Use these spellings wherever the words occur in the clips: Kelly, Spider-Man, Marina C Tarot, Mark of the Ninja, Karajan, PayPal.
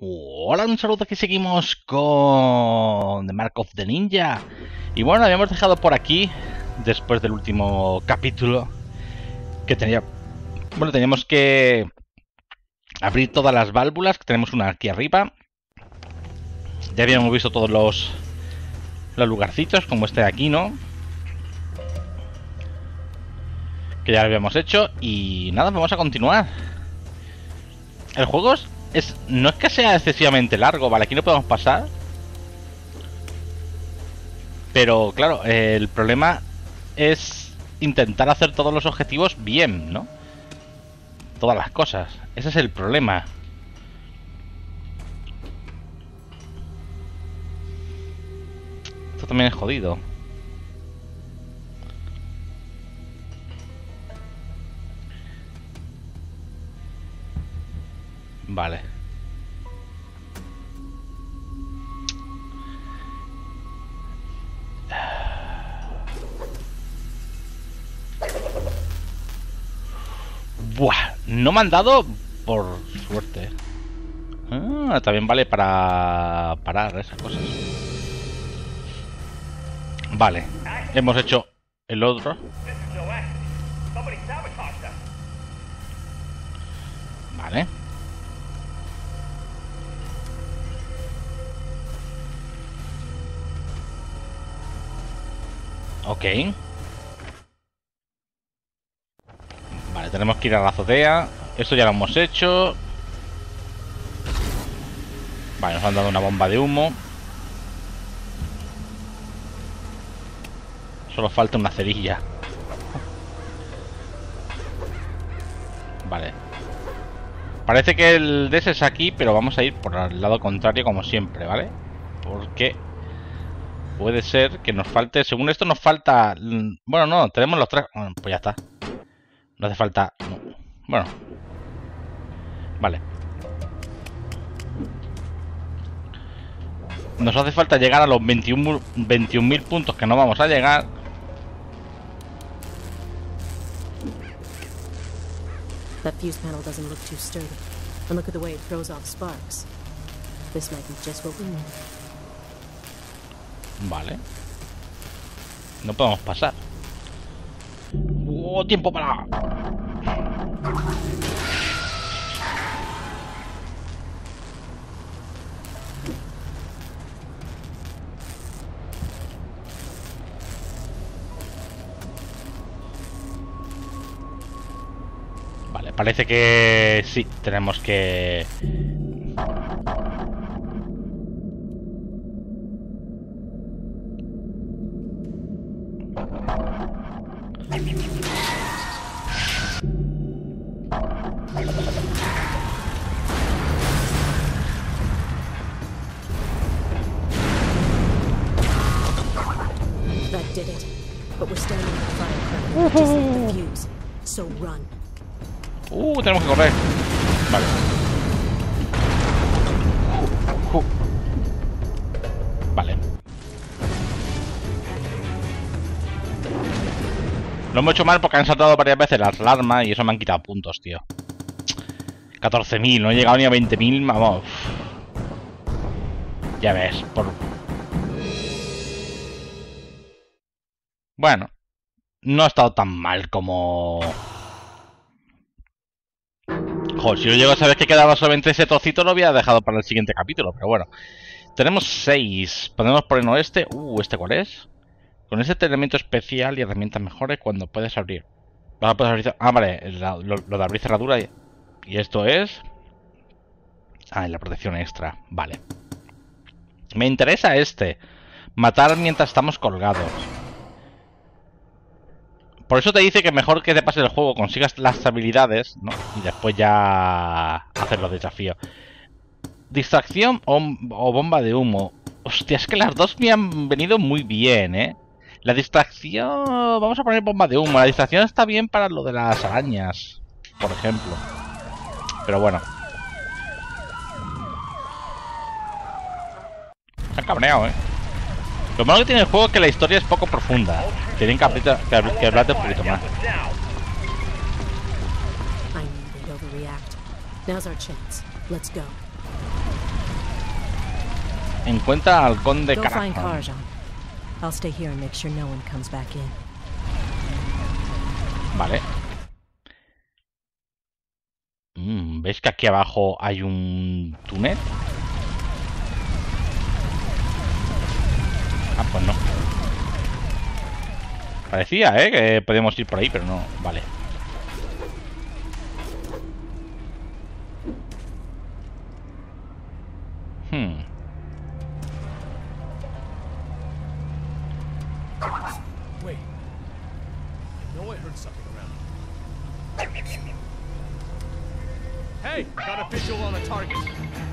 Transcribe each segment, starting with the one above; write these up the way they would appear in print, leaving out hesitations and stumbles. Hola, un saludo, aquí seguimos con The Mark of the Ninja. Y bueno, habíamos dejado por aquí, después del último capítulo, que teníamos que abrir todas las válvulas, que tenemos una aquí arriba. Ya habíamos visto todos los lugarcitos, como este de aquí, ¿no? Que ya lo habíamos hecho. Y nada, vamos a continuar. El juego no es que sea excesivamente largo, ¿vale? Aquí no podemos pasar. Pero, claro, el problema es intentar hacer todos los objetivos bien, ¿no? Todas las cosas. Ese es el problema. Esto también es jodido. Vale. Buah, no me han dado por suerte. Ah, también vale para parar esas cosas. Vale, hemos hecho el otro. Vale. Ok. Vale, tenemos que ir a la azotea. Esto ya lo hemos hecho. Vale, nos han dado una bomba de humo. Solo falta una cerilla. Vale. Parece que el DS es aquí, pero vamos a ir por el lado contrario como siempre, ¿vale? Porque puede ser que nos falte... Según esto nos falta... Bueno, no, tenemos los tres... Bueno, pues ya está. No hace falta... No. Bueno. Vale. Nos hace falta llegar a los 21.000 puntos que no vamos a llegar. That fuse panel doesn't look too sturdy. And look at the way it throws off sparks. This might be just what we need. Vale. No podemos pasar. ¡Oh, tiempo para! Vale, parece que sí, tenemos que... Tenemos que correr. Vale. Vale. Lo hemos hecho mal porque han saltado varias veces las alarmas y eso me han quitado puntos, tío. 14.000, no he llegado ni a 20.000, vamos. Ya ves, por... Bueno. No ha estado tan mal como... Joder, si yo llego a saber que quedaba solamente ese trocito, lo había dejado para el siguiente capítulo, pero bueno. Tenemos 6. Podemos ponernos este. ¿Este cuál es? Con este elemento especial y herramientas mejores cuando puedes abrir. Ah, vale, lo de abrir cerradura y esto es... Ah, y la protección extra, vale. Me interesa este. Matar mientras estamos colgados. Por eso te dice que mejor que te pases el juego, consigas las habilidades, ¿no? Y después ya hacer los desafíos. Distracción o bomba de humo. Hostia, es que las dos me han venido muy bien, ¿eh? La distracción... Vamos a poner bomba de humo. La distracción está bien para lo de las arañas, por ejemplo. Pero bueno. Se han cabreado, ¿eh? Lo malo que tiene el juego es que la historia es poco profunda. Tienen que hablarte un poquito más. Encuentra al conde Karajan. Vale. ¿Veis que aquí abajo hay un túnel? Ah, pues no. Parecía, ¿eh? Que podíamos ir por ahí, pero no. Vale.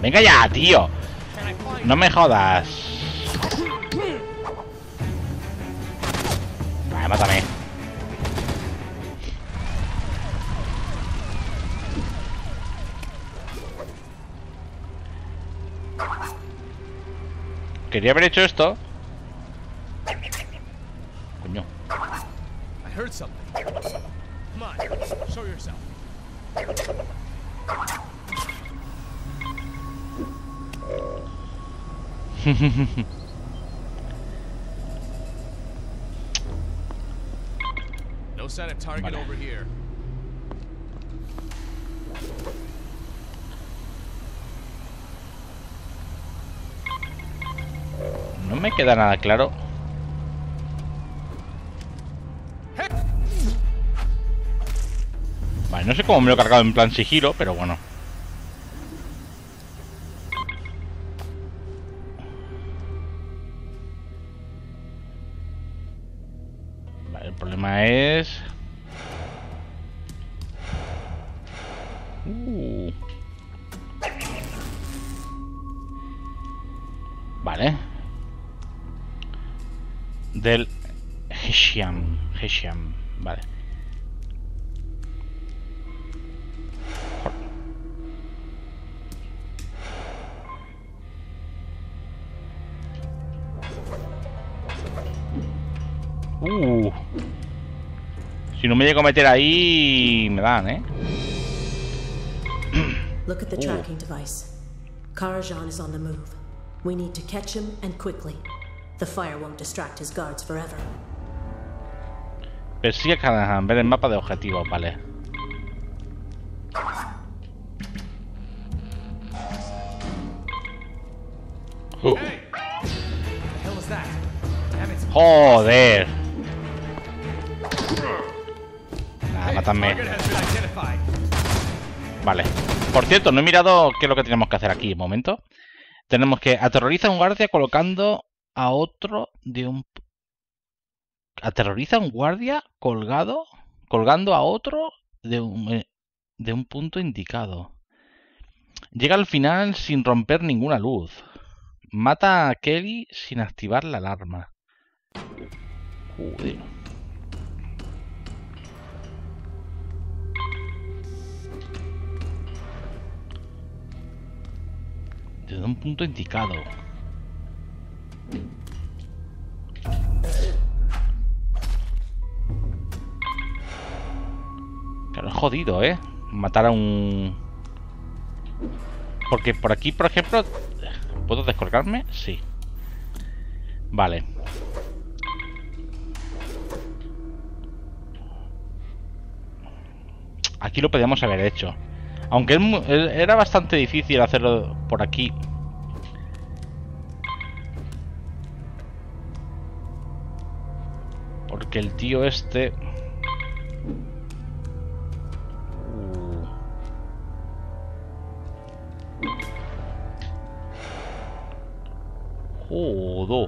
Venga ya, tío. No me jodas. Vale, mátame. Quería haber hecho esto. Coño. No sign of target over here. No me queda nada claro. Vale, no sé cómo me lo he cargado en plan sigilo, pero bueno. Vale. Del Heshiam, vale. Si no me llego a meter ahí, me dan, ¿eh? Look at the tracking device. Karajan is on the move. We need to catch him and quickly. The fire won't distract his guards forever. Persigue Karajan, ver el mapa de objetivo, vale. Joder. Nah, mátame. Vale. Por cierto, no he mirado qué es lo que tenemos que hacer aquí. Un momento. Tenemos que aterroriza a un guardia colocando a otro de un... Aterroriza a un guardia colgando a otro de un punto indicado. Llega al final sin romper ninguna luz. Mata a Kelly sin activar la alarma. Joder. Desde un punto indicado. Claro, es jodido, ¿eh? Matar a un... Porque por aquí, por ejemplo... ¿Puedo descolgarme? Sí. Vale. Aquí lo podíamos haber hecho. Aunque era bastante difícil hacerlo por aquí. Porque el tío este... Jodo.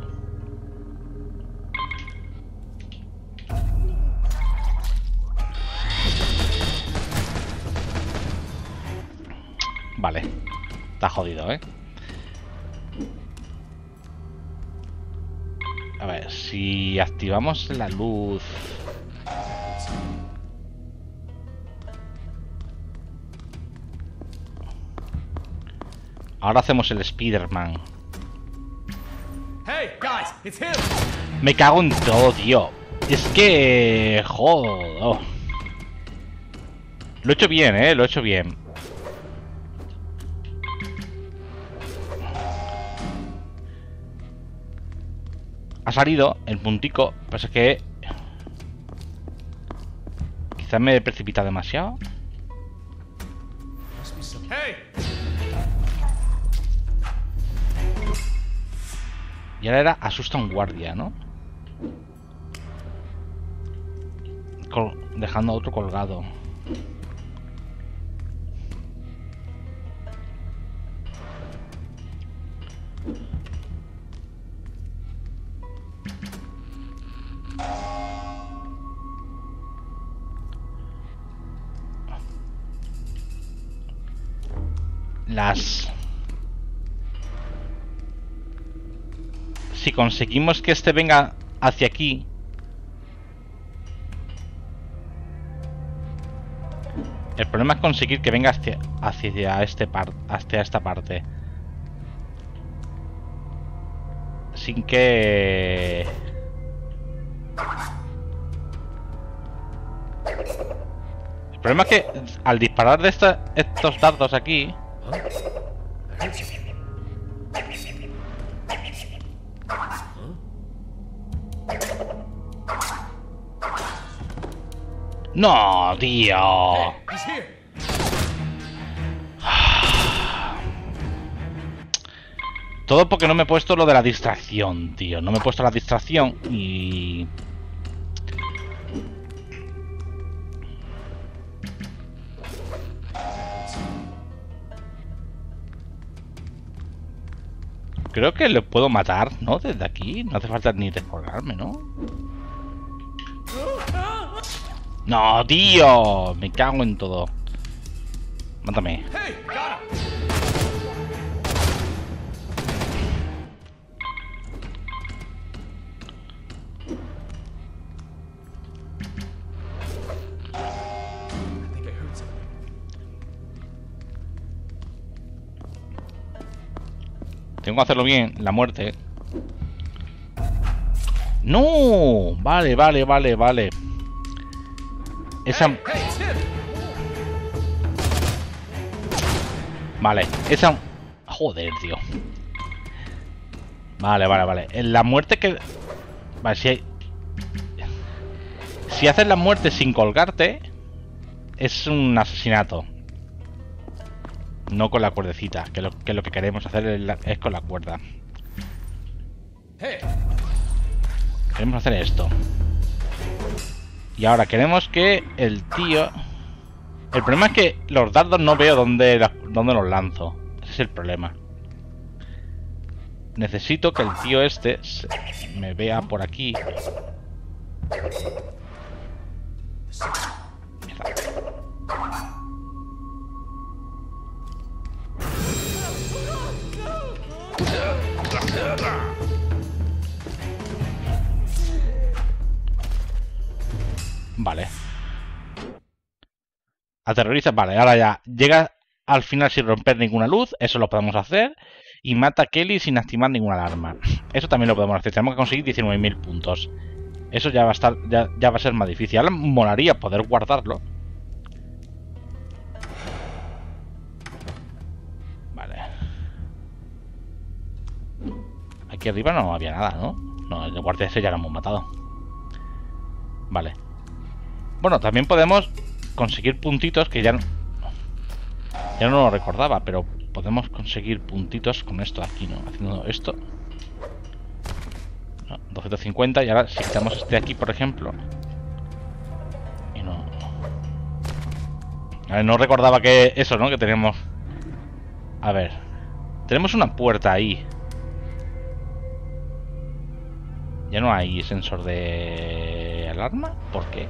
Vale, está jodido, ¿eh? A ver, si activamos la luz... Ahora hacemos el Spider-Man. Me cago en todo, tío. Es que... jodo. Lo he hecho bien, ¿eh? Lo he hecho bien. salido el puntico. Pasa que quizás me he precipitado demasiado. Y ahora era asusta a un guardia, ¿no? Dejando a otro colgado. Si conseguimos que este venga hacia aquí, el problema es conseguir que venga hacia esta parte sin que... El problema es que al disparar de estos dardos aquí, no, tío. Todo porque no me he puesto lo de la distracción, tío. No me he puesto la distracción y... Creo que le puedo matar, ¿no? Desde aquí. No hace falta ni descolgarme, ¿no? ¡No, tío! Me cago en todo. Mátame. Tengo que hacerlo bien, la muerte. ¡No! Vale, vale, vale, vale. Esa... Vale, esa... Joder, tío. Vale, vale, vale. La muerte que... Vale, si haces la muerte sin colgarte, es un asesinato. No con la cuerdecita, que lo que queremos hacer es con la cuerda. Queremos hacer esto. Y ahora queremos que el tío... El problema es que los dardos no veo dónde los lanzo. Ese es el problema. Necesito que el tío este me vea por aquí. Vale. Aterroriza, vale, ahora ya. Llega al final sin romper ninguna luz. Eso lo podemos hacer. Y mata a Kelly sin activar ninguna alarma. Eso también lo podemos hacer. Tenemos que conseguir 19.000 puntos. Eso ya va a estar, ya va a ser más difícil. Ahora molaría poder guardarlo. Vale. Aquí arriba no había nada, ¿no? No, el guardia ese ya lo hemos matado. Vale. Bueno, también podemos conseguir puntitos que ya no lo recordaba, pero podemos conseguir puntitos con esto aquí, ¿no? Haciendo esto. No, 250 y ahora si quitamos este de aquí, por ejemplo. Y no... A ver, no recordaba que eso, ¿no? Que tenemos... A ver. Tenemos una puerta ahí. Ya no hay sensor de alarma. ¿Por qué?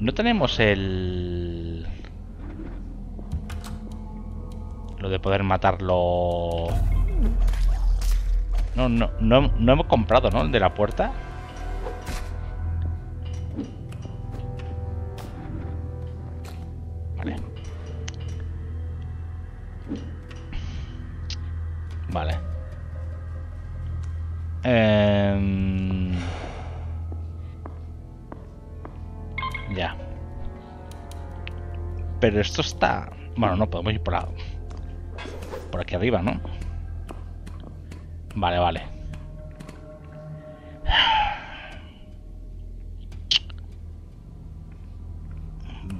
No tenemos el... Lo de poder matarlo... No hemos comprado, ¿no? El de la puerta. Vale. Vale. Ya. Pero esto está... Bueno, no podemos ir por lado. Por aquí arriba, ¿no? Vale, vale.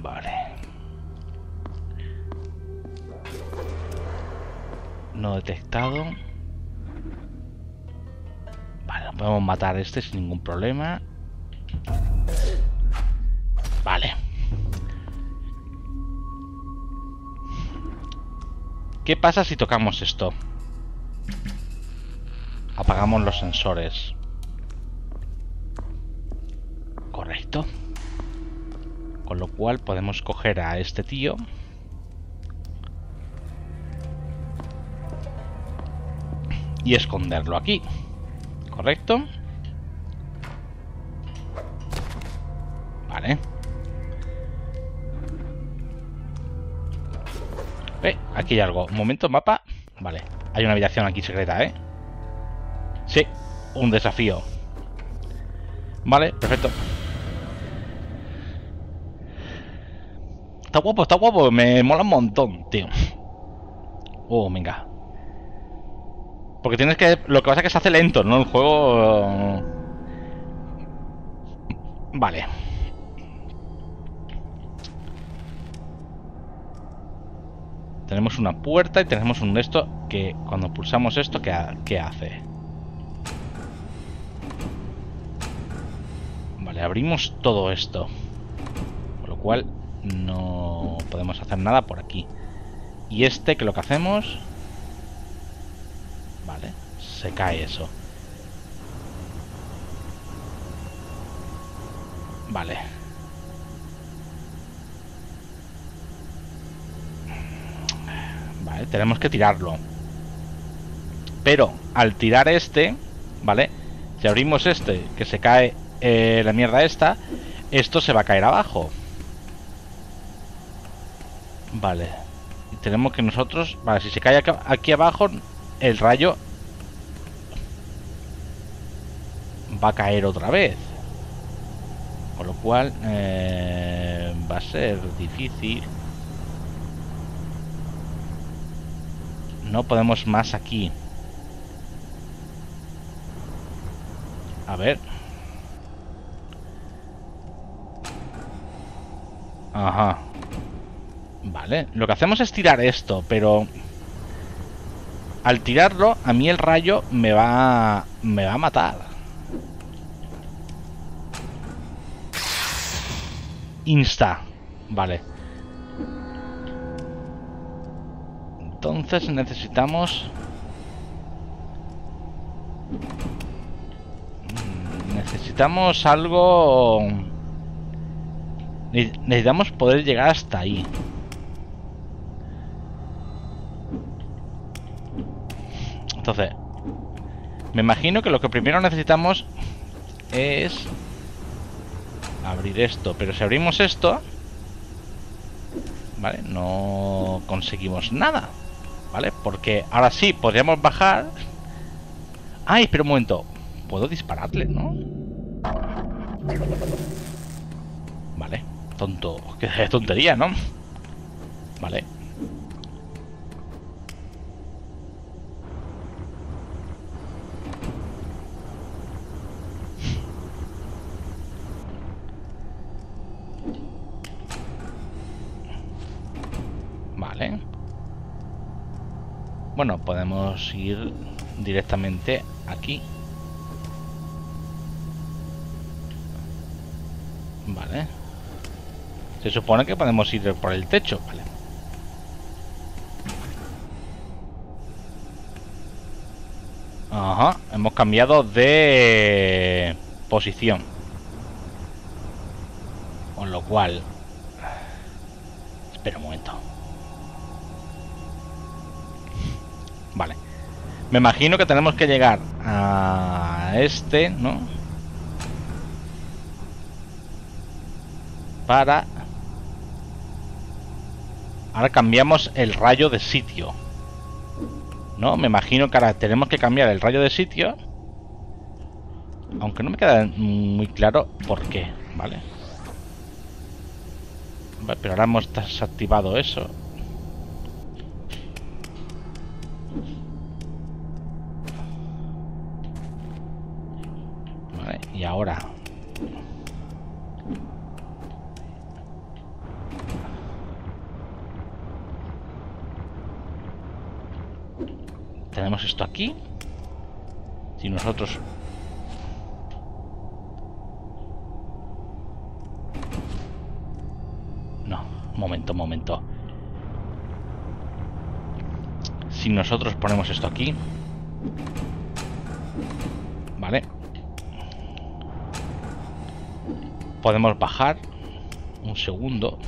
Vale. No detectado. Vale, lo podemos matar a este sin ningún problema. Vale. ¿Qué pasa si tocamos esto? Apagamos los sensores. Correcto. Con lo cual podemos coger a este tío. Y esconderlo aquí. Correcto. Vale. Aquí hay algo. Un momento, mapa. Vale. Hay una habitación aquí secreta, ¿eh? Sí. Un desafío. Vale, perfecto. Está guapo, está guapo. Me mola un montón, tío. Oh, venga. Porque tienes que... Lo que pasa es que se hace lento, ¿no? El juego... Vale. Tenemos una puerta y tenemos un esto que cuando pulsamos esto, ¿qué hace? Vale, abrimos todo esto. Con lo cual no podemos hacer nada por aquí. Y este que lo que hacemos... Vale, se cae eso. Vale. Vale, tenemos que tirarlo. Pero al tirar este, ¿vale? Si abrimos este, que se cae la mierda esta, esto se va a caer abajo. Vale. Y tenemos que nosotros... Vale, si se cae aquí abajo, el rayo va a caer otra vez. Con lo cual va a ser difícil. No podemos más aquí. A ver. Ajá. Vale. Lo que hacemos es tirar esto, pero... Al tirarlo, a mí el rayo me va a matar. Insta. Vale. Entonces necesitamos algo... Necesitamos poder llegar hasta ahí. Entonces, me imagino que lo que primero necesitamos es abrir esto. Pero si abrimos esto, ¿vale? No conseguimos nada. ¿Vale? Porque ahora sí, podríamos bajar. ¡Ay, espera un momento! Puedo dispararle, ¿no? Vale, tonto. Qué tontería, ¿no? Vale. Vale. Bueno, podemos ir directamente aquí. Vale. Se supone que podemos ir por el techo, vale. Ajá, hemos cambiado de posición. Con lo cual... Espera un momento. Vale. Me imagino que tenemos que llegar a este, ¿no? Para... Ahora cambiamos el rayo de sitio, ¿no? Me imagino que ahora tenemos que cambiar el rayo de sitio. Aunque no me queda muy claro por qué, ¿vale? Pero ahora hemos desactivado eso. tenemos esto aquí. Si nosotros... No, momento. Si nosotros ponemos esto aquí... Vale. Podemos bajar. Un segundo.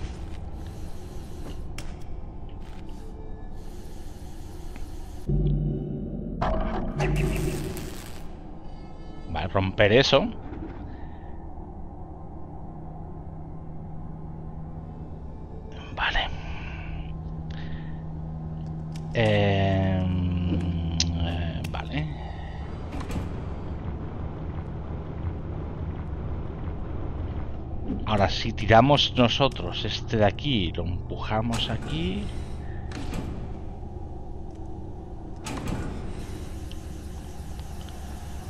Vale, romper eso. Vale. Vale. Ahora, si tiramos nosotros este de aquí, lo empujamos aquí.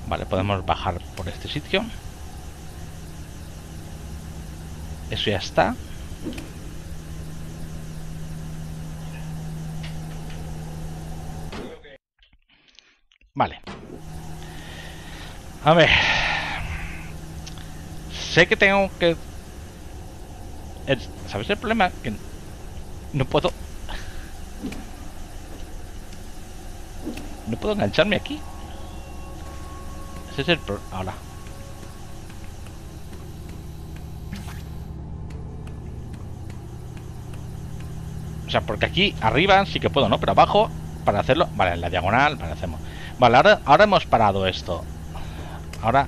Vale, podemos bajar por este sitio. Eso ya está. Vale. A ver. Sé que tengo que... ¿Sabes el problema? Que no puedo... No puedo engancharme aquí. Ese es el problema. Ahora. O sea, porque aquí arriba sí que puedo, ¿no? Pero abajo, para hacerlo... Vale, en la diagonal, vale, hacemos. Vale, ahora hemos parado esto. Ahora...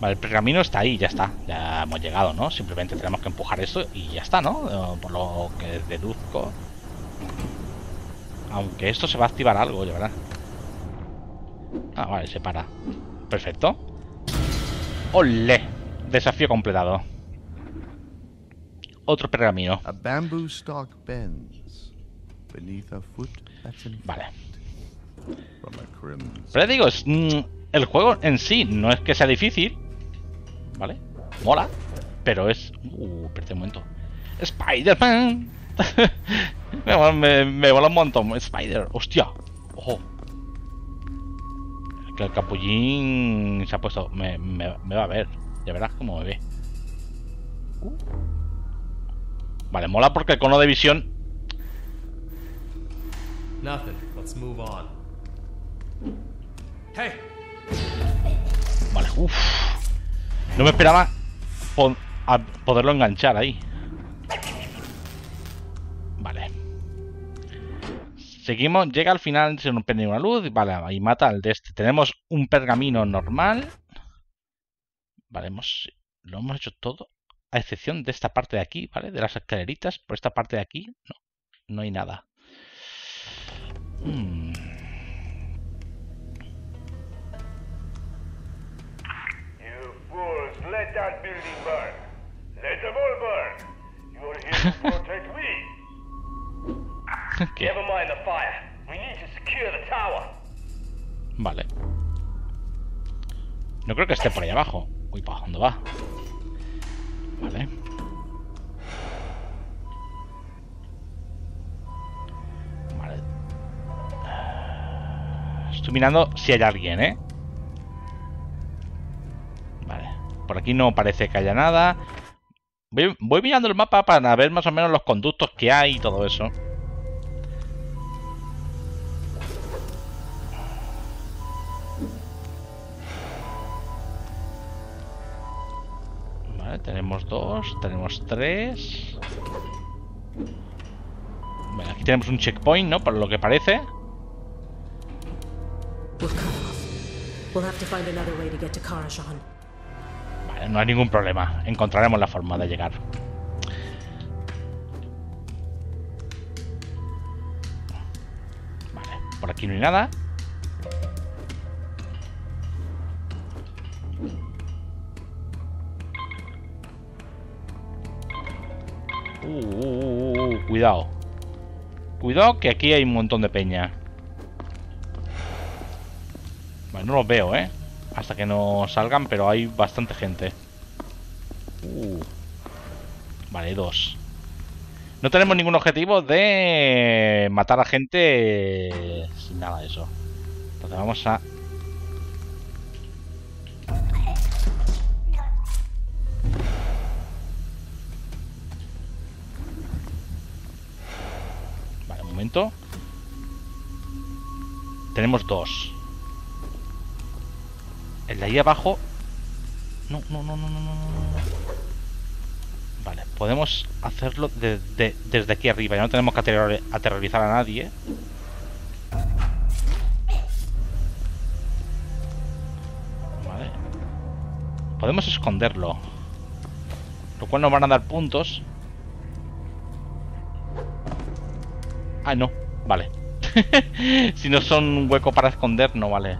Vale, el pergamino está ahí, ya está. Ya hemos llegado, ¿no? Simplemente tenemos que empujar esto y ya está, ¿no? Por lo que deduzco. Aunque esto se va a activar algo, ya verás. Ah, vale, se para. Perfecto. ¡Olé! Desafío completado. Otro pergamino. Vale. Pero digo, es, el juego en sí no es que sea difícil. ¿Vale? Mola. Pero es... perdí un momento. ¡Spider-Man! me mola un montón. Spider. ¡Hostia! ¡Ojo! El capullín se ha puesto... Me va a ver. Ya verás cómo me ve. Vale, mola porque el cono de visión... Vale, uff. No me esperaba a poderlo enganchar ahí. Vale. Seguimos, llega al final, se nos prende una luz. Vale, ahí mata al de este. Tenemos un pergamino normal. Vale, lo hemos hecho todo. A excepción de esta parte de aquí, ¿vale? De las escaleritas. Por esta parte de aquí, no hay nada. You fools, let that building burn. Let them all burn. You're here to protect me. Never mind the fire. We need to secure the tower. Vale. No creo que esté por ahí abajo. Uy, ¿para dónde va? Vale. Vale. Estoy mirando si hay alguien, ¿eh? Vale. Por aquí no parece que haya nada. Voy mirando el mapa para ver más o menos los conductos que hay y todo eso. Tenemos dos, tenemos tres. Bueno, aquí tenemos un checkpoint, ¿no? Por lo que parece. Vale, no hay ningún problema. Encontraremos la forma de llegar. Vale, por aquí no hay nada. Cuidado. Cuidado que aquí hay un montón de peña. Vale, no los veo, ¿eh? Hasta que no salgan, pero hay bastante gente. Vale, dos. No tenemos ningún objetivo de matar a gente sin nada de eso. Entonces vamos a... Vale, un momento. Tenemos dos. El de ahí abajo... No, no, no, no, no, no. Vale, podemos hacerlo desde aquí arriba. Ya no tenemos que aterrorizar a nadie. Vale. Podemos esconderlo, lo cual nos van a dar puntos. Ah, no, vale. Si no son un hueco para esconder, no vale.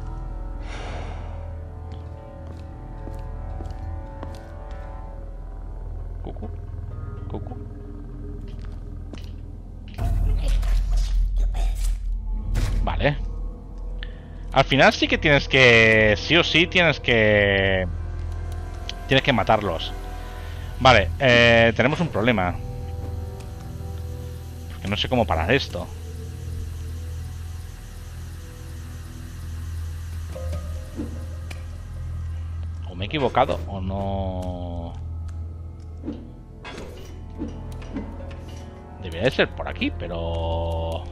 Al final sí que tienes que... sí o sí tienes que... tienes que matarlos. Vale, tenemos un problema, porque no sé cómo parar esto. O me he equivocado o no... Debería de ser por aquí, pero...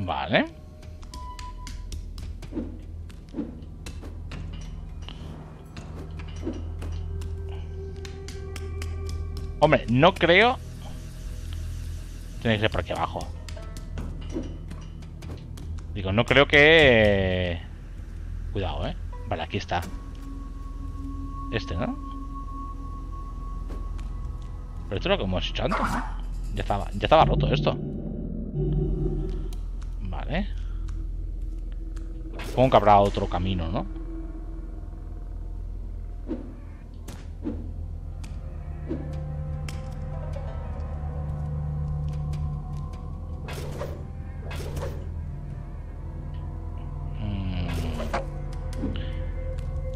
Vale. Hombre, no creo. Tiene que ser por aquí abajo. Digo, no creo que... Cuidado, ¿eh? Vale, aquí está. Este, ¿no? Pero esto es lo que hemos hecho antes, ¿no? Ya estaba roto esto. Vale. Supongo que habrá otro camino, ¿no?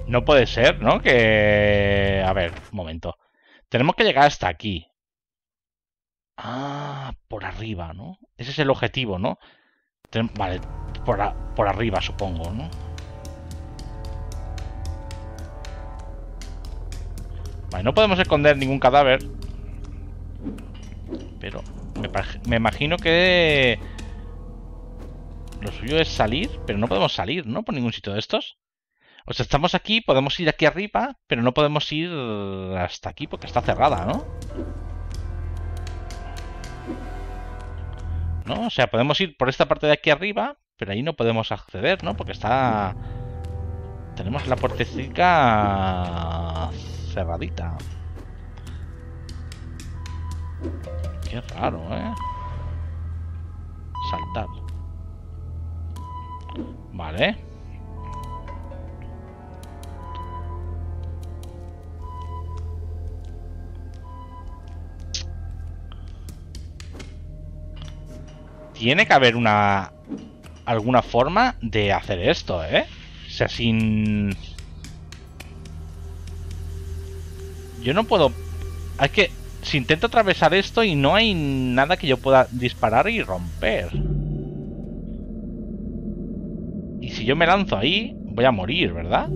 No puede ser, ¿no? Que... A ver, un momento. Tenemos que llegar hasta aquí. Ah, por arriba, ¿no? Ese es el objetivo, ¿no? Vale, por arriba supongo, ¿no? Vale, no podemos esconder ningún cadáver, pero me imagino que lo suyo es salir, pero no podemos salir, ¿no? Por ningún sitio de estos. O sea, estamos aquí, podemos ir aquí arriba, pero no podemos ir hasta aquí porque está cerrada, ¿no? ¿No? O sea, podemos ir por esta parte de aquí arriba, pero ahí no podemos acceder, ¿no? Porque está... tenemos la puertecita cerradita. Qué raro, ¿eh? Saltar. Vale. Tiene que haber alguna forma de hacer esto, ¿eh? O sea, sin... Yo no puedo... Es que si intento atravesar esto y no hay nada que yo pueda disparar y romper. Y si yo me lanzo ahí, voy a morir, ¿verdad?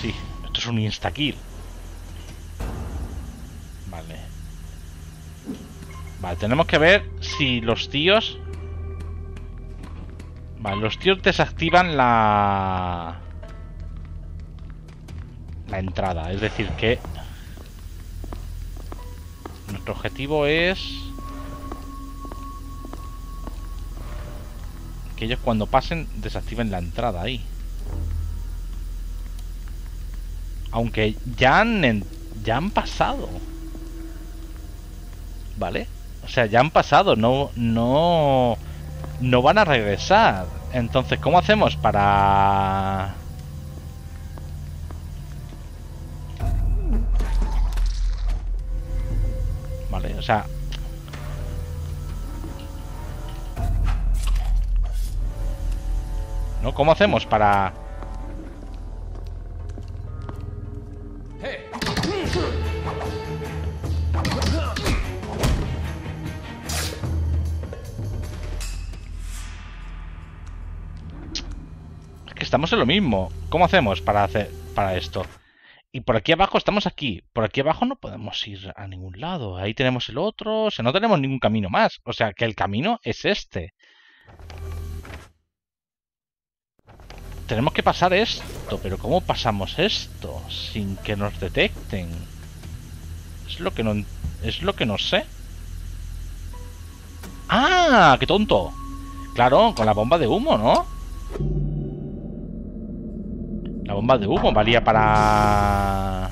Sí, esto es un insta-kill. Vale. Vale, tenemos que ver si los tíos... Vale, los tíos desactivan la entrada. Es decir que... nuestro objetivo es... que ellos cuando pasen desactiven la entrada ahí. Aunque ya han pasado. Vale. O sea, ya han pasado, no van a regresar. Entonces, ¿cómo hacemos para...? Vale, o sea... ¿no? ¿Cómo hacemos para...? Es que estamos en lo mismo. ¿Cómo hacemos para hacer para esto? Y por aquí abajo estamos aquí. Por aquí abajo no podemos ir a ningún lado. Ahí tenemos el otro. O sea, no tenemos ningún camino más. O sea, que el camino es este. Tenemos que pasar esto. Pero ¿cómo pasamos esto sin que nos detecten? Es lo que no sé. ¡Ah! ¡Qué tonto! Claro, con la bomba de humo, ¿no? La bomba de humo valía para...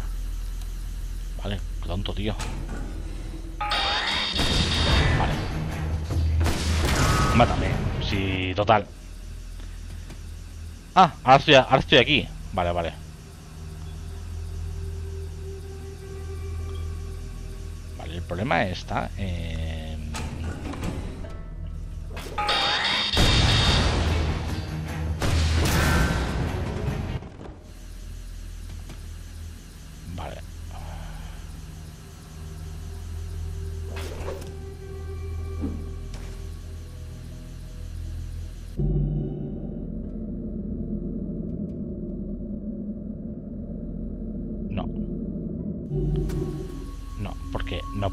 Vale, qué tonto, tío. Vale. Mátame. Sí, total. Ah, ahora estoy aquí. Vale, vale. Vale, el problema está...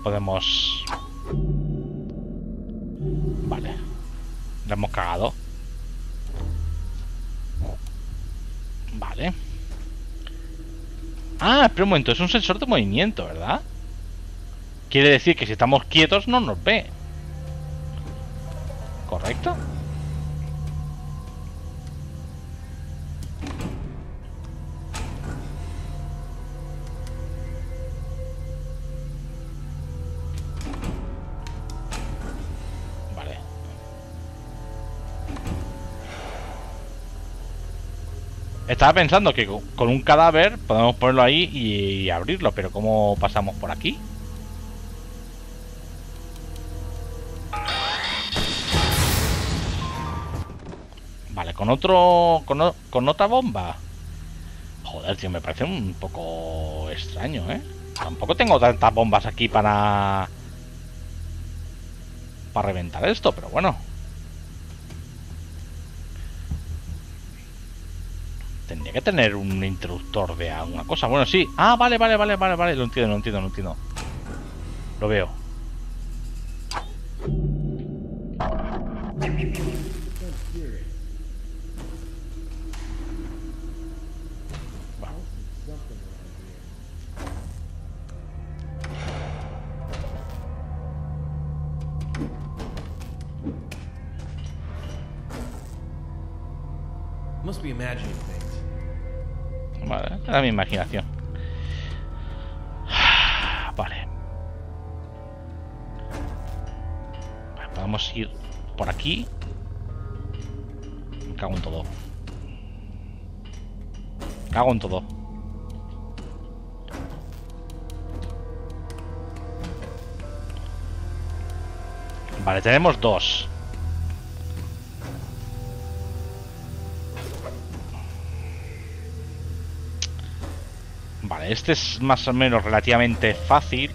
podemos... Vale. La hemos cagado. Vale. Ah, espera un momento. Es un sensor de movimiento, ¿verdad? Quiere decir que si estamos quietos no nos ve. ¿Correcto? Estaba pensando que con un cadáver podemos ponerlo ahí y abrirlo, pero ¿cómo pasamos por aquí? Vale, con otra bomba. Joder, tío, me parece un poco extraño, ¿eh? Tampoco tengo tantas bombas aquí para reventar esto, pero bueno. Tendría que tener un interruptor de alguna cosa. Bueno, sí. Ah, vale. Lo entiendo. Lo veo. Must be imagining things. Vale, era mi imaginación. Vale. Podemos ir por aquí. Me cago en todo. Vale, tenemos dos. Vale, este es más o menos relativamente fácil.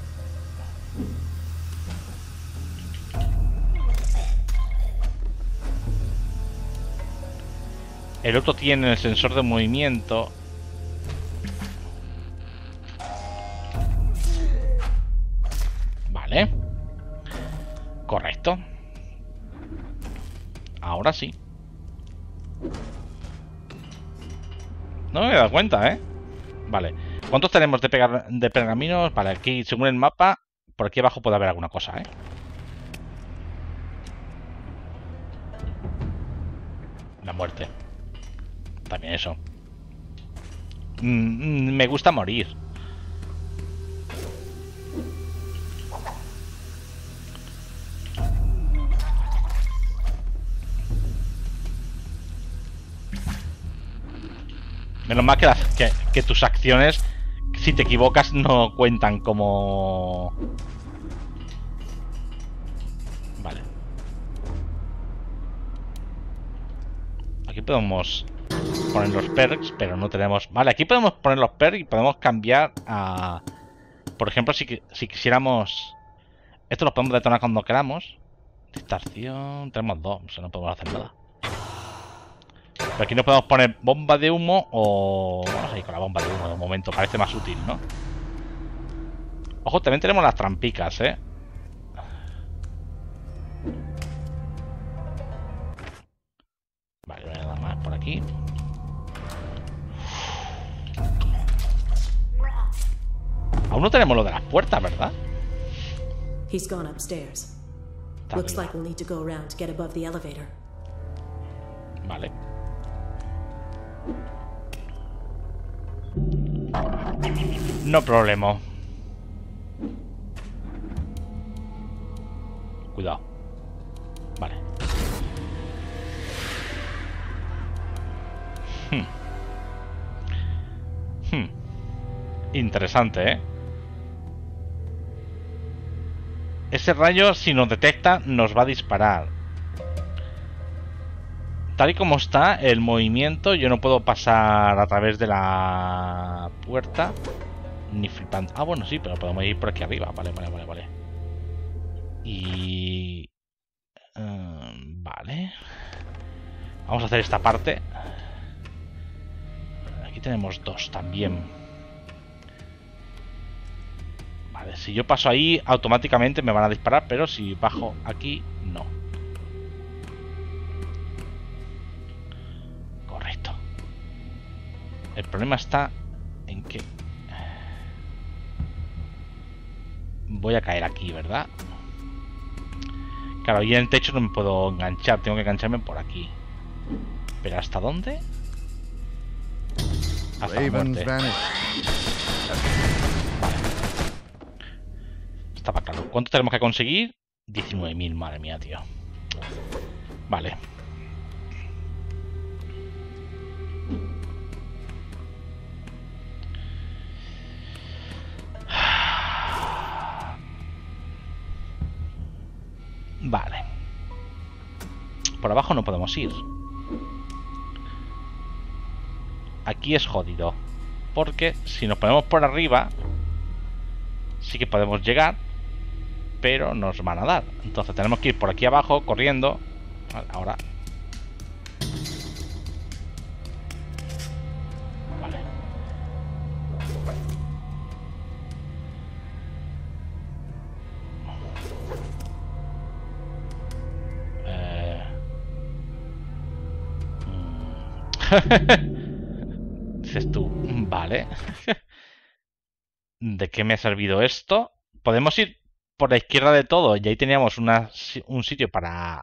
El otro tiene el sensor de movimiento. Vale. Correcto. Ahora sí. No me he dado cuenta, ¿eh? Vale. ¿Cuántos tenemos de pergaminos? Vale, aquí, según el mapa, por aquí abajo puede haber alguna cosa, ¿eh? La muerte. También eso. Me gusta morir. Menos mal que tus acciones... Si te equivocas no cuentan como... Vale. Aquí podemos poner los perks, pero no tenemos... Vale, aquí podemos poner los perks y podemos cambiar a... Por ejemplo, si quisiéramos... Esto lo podemos detonar cuando queramos. Distracción... Tenemos dos, o sea, no podemos hacer nada. Pero aquí no podemos poner bomba de humo o... Vamos a ir con la bomba de humo de momento, parece más útil, ¿no? Ojo, también tenemos las trampicas, ¿eh? Vale, nada más por aquí. Aún no tenemos lo de las puertas, ¿verdad? He's gone upstairs. Looks like we'll need to go around to get above the elevator. Vale. No problema. Cuidado. Vale. Interesante, ¿eh? Ese rayo, si nos detecta, nos va a disparar. Tal y como está el movimiento, yo no puedo pasar a través de la puerta. Ni flipando. Ah, bueno, sí, pero podemos ir por aquí arriba. Vale. Y... vale. Vamos a hacer esta parte. Aquí tenemos dos también. Vale, si yo paso ahí, automáticamente me van a disparar, pero si bajo aquí, no. Correcto. El problema está en que... Voy a caer aquí, ¿verdad? Claro, y en el techo no me puedo enganchar, tengo que engancharme por aquí. ¿Pero hasta dónde? Hasta la muerte. Estaba claro. ¿Cuánto tenemos que conseguir? 19.000, madre mía, tío. Vale. Vale. Por abajo no podemos ir. Aquí es jodido. Porque si nos ponemos por arriba, sí que podemos llegar, pero nos van a dar. Entonces tenemos que ir por aquí abajo, corriendo. Ahora. Vale. Dices tú, vale. ¿De qué me ha servido esto? Podemos ir por la izquierda de todo, y ahí teníamos un sitio para...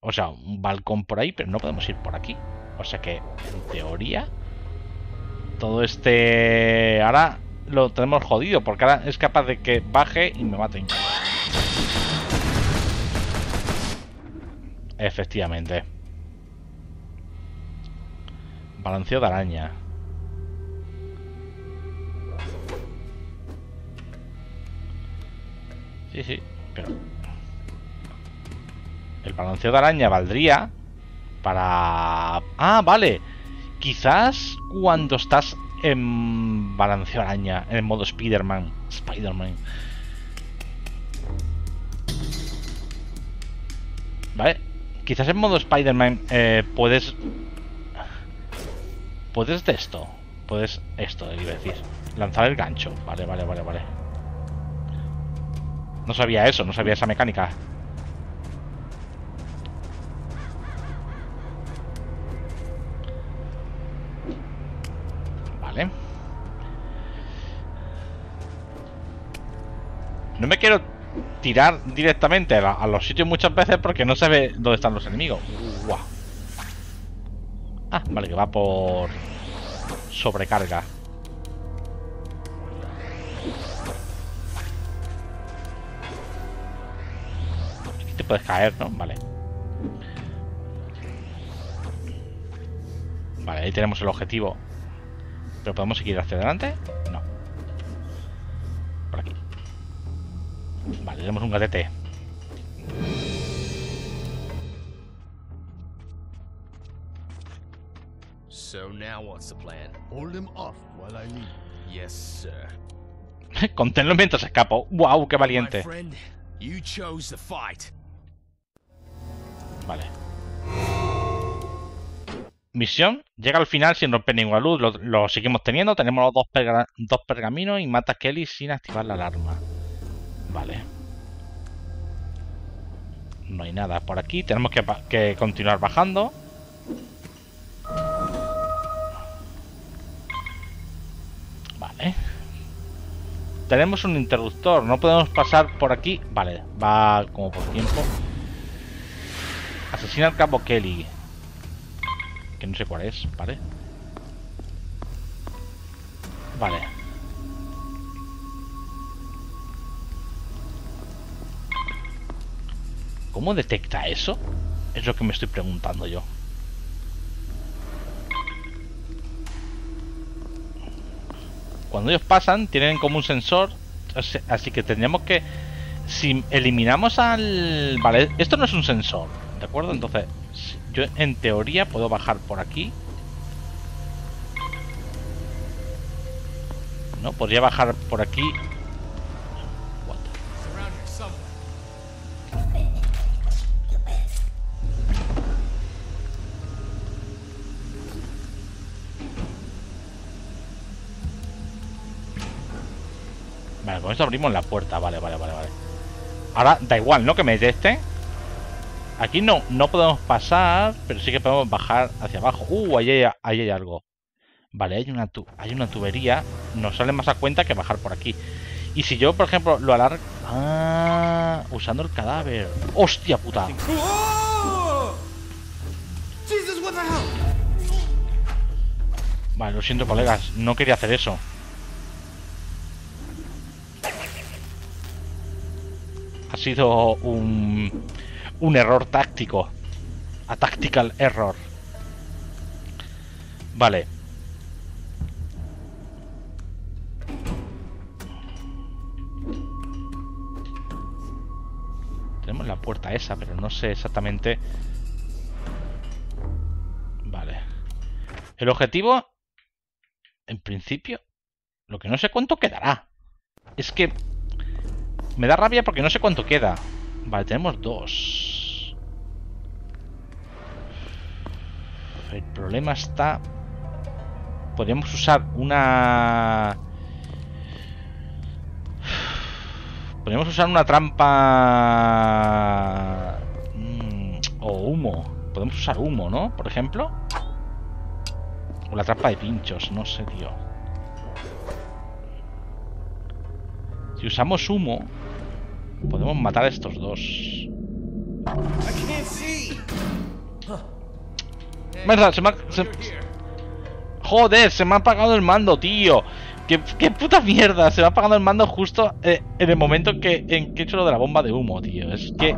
O sea, un balcón por ahí, pero no podemos ir por aquí. O sea que, en teoría, todo este... Ahora lo tenemos jodido, porque ahora es capaz de que baje y me mate. Efectivamente. Balanceo de araña. Sí, pero... El balanceo de araña valdría para... Ah, vale. Quizás cuando estás en balanceo de araña, en el modo Spider-Man. Vale. Quizás en modo Spider-Man puedes... Puedes de esto. Puedes esto, iba a decir. Lanzar el gancho. Vale. No sabía eso, no sabía esa mecánica. Vale. No me quiero tirar directamente a los sitios muchas veces porque no se ve dónde están los enemigos. Uah. Ah, vale, que va por sobrecarga. Te puedes caer, ¿no? Vale. Vale, ahí tenemos el objetivo. ¿Pero podemos seguir hacia adelante? No. Por aquí. Vale, tenemos un gatete. So now what's the plan? Hold him off while I leave. Yes, sir. Conténlo mientras escapo. Wow, qué valiente. Vale. Misión. Llega al final sin romper ninguna luz. Lo seguimos teniendo. Tenemos los dos pergaminos y mata a Kelly sin activar la alarma. Vale. No hay nada por aquí. Tenemos que continuar bajando. Vale. Tenemos un interruptor. No podemos pasar por aquí. Vale. Va como por tiempo. Asesina al capo Kelly. Que no sé cuál es. Vale. Vale. ¿Cómo detecta eso? Es lo que me estoy preguntando yo. Cuando ellos pasan, tienen como un sensor. Así que tendríamos que... Si eliminamos al... Vale, esto no es un sensor, ¿de acuerdo? Entonces, yo en teoría puedo bajar por aquí. No, podría bajar por aquí. Vale, con esto abrimos la puerta. Vale, vale, vale, vale. Ahora, da igual, ¿no? Que me deteste. Aquí no podemos pasar, pero sí que podemos bajar hacia abajo. Ahí hay algo. Vale, hay una tubería. Nos sale más a cuenta que bajar por aquí. Y si yo, por ejemplo, lo alargo... Ah, usando el cadáver. ¡Hostia puta! Vale, lo siento, colegas. No quería hacer eso. Ha sido un error táctico. A tactical error. Vale. Tenemos la puerta esa, pero no sé exactamente. Vale. El objetivo, en principio, lo que no sé cuánto quedará. Es que... Me da rabia porque no sé cuánto queda. Vale, tenemos dos. El problema está... Podríamos usar una... Podríamos usar una trampa... O humo. Podemos usar humo, ¿no? Por ejemplo. O la trampa de pinchos, no sé, tío. Si usamos humo... Podemos matar a estos dos. Merda, Joder, se me ha apagado el mando, tío. ¿Qué puta mierda? Se me ha apagado el mando justo en el momento en que he hecho lo de la bomba de humo, tío. Es que...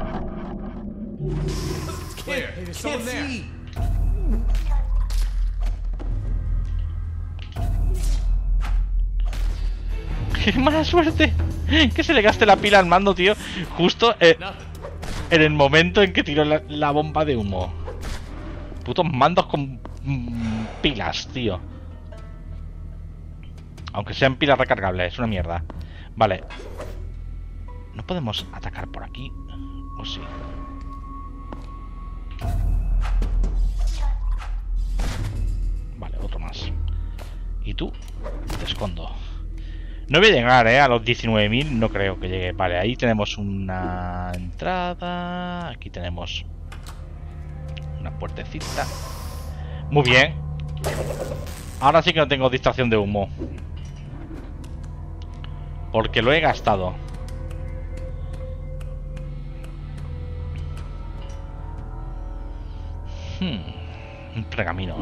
¡Qué mala suerte! Que se le gaste la pila al mando, tío. Justo en el momento en que tiró la bomba de humo. Putos mandos con pilas, tío. Aunque sean pilas recargables, es una mierda. Vale. ¿No podemos atacar por aquí? ¿O sí? Vale, otro más. ¿Y tú? Te escondo. No voy a llegar, a los 19.000 no creo que llegue. Vale, ahí tenemos una entrada. Aquí tenemos una puertecita. Muy bien. Ahora sí que no tengo distracción de humo, porque lo he gastado. Un pergamino,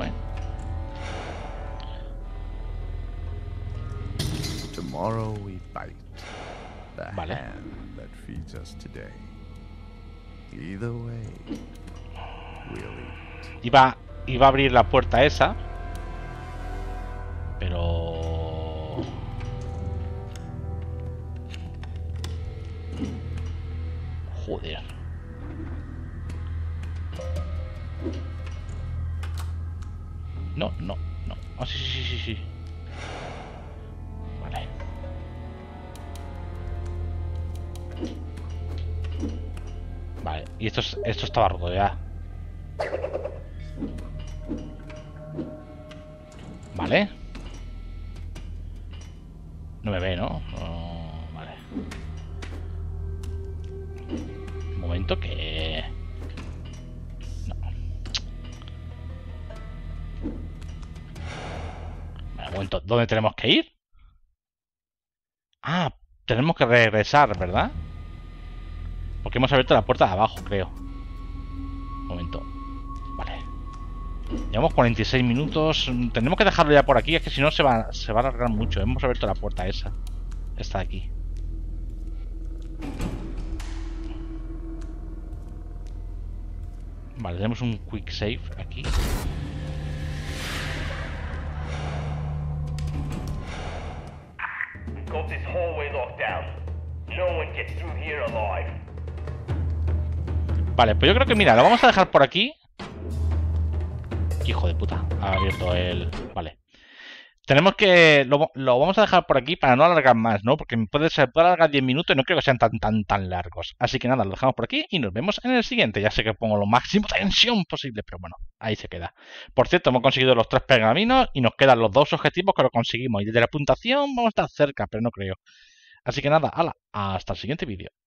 Tomorrow we bite the hand that feeds us today. Either way, we'll eat. Iba a abrir la puerta esa, pero joder. No, no, no. Ah, sí, sí, sí, sí. Vale. Vale, y esto estaba roto ya. Vale. No me ve, ¿no? No, vale. Un momento que... No. Vale, un momento. ¿Dónde tenemos que ir? Ah, tenemos que regresar, ¿verdad? Porque hemos abierto la puerta de abajo, creo. Un momento. Vale. Llevamos 46 minutos. Tenemos que dejarlo ya por aquí. Es que si no se va a alargar mucho. Hemos abierto la puerta esa. Esta de aquí. Vale, tenemos un quick save aquí. Got this hallway locked down. No one gets through here alive. Vale, pues yo creo que mira, lo vamos a dejar por aquí. Hijo de puta, ha abierto el... Vale. Tenemos que... Lo vamos a dejar por aquí para no alargar más, ¿no? Porque puede alargar 10 minutos y no creo que sean tan largos. Así que nada, lo dejamos por aquí y nos vemos en el siguiente. Ya sé que pongo lo máximo tensión posible, pero bueno, ahí se queda. Por cierto, hemos conseguido los 3 pergaminos y nos quedan los 2 objetivos que lo conseguimos. Y desde la puntuación vamos a estar cerca, pero no creo. Así que nada, hala, hasta el siguiente vídeo.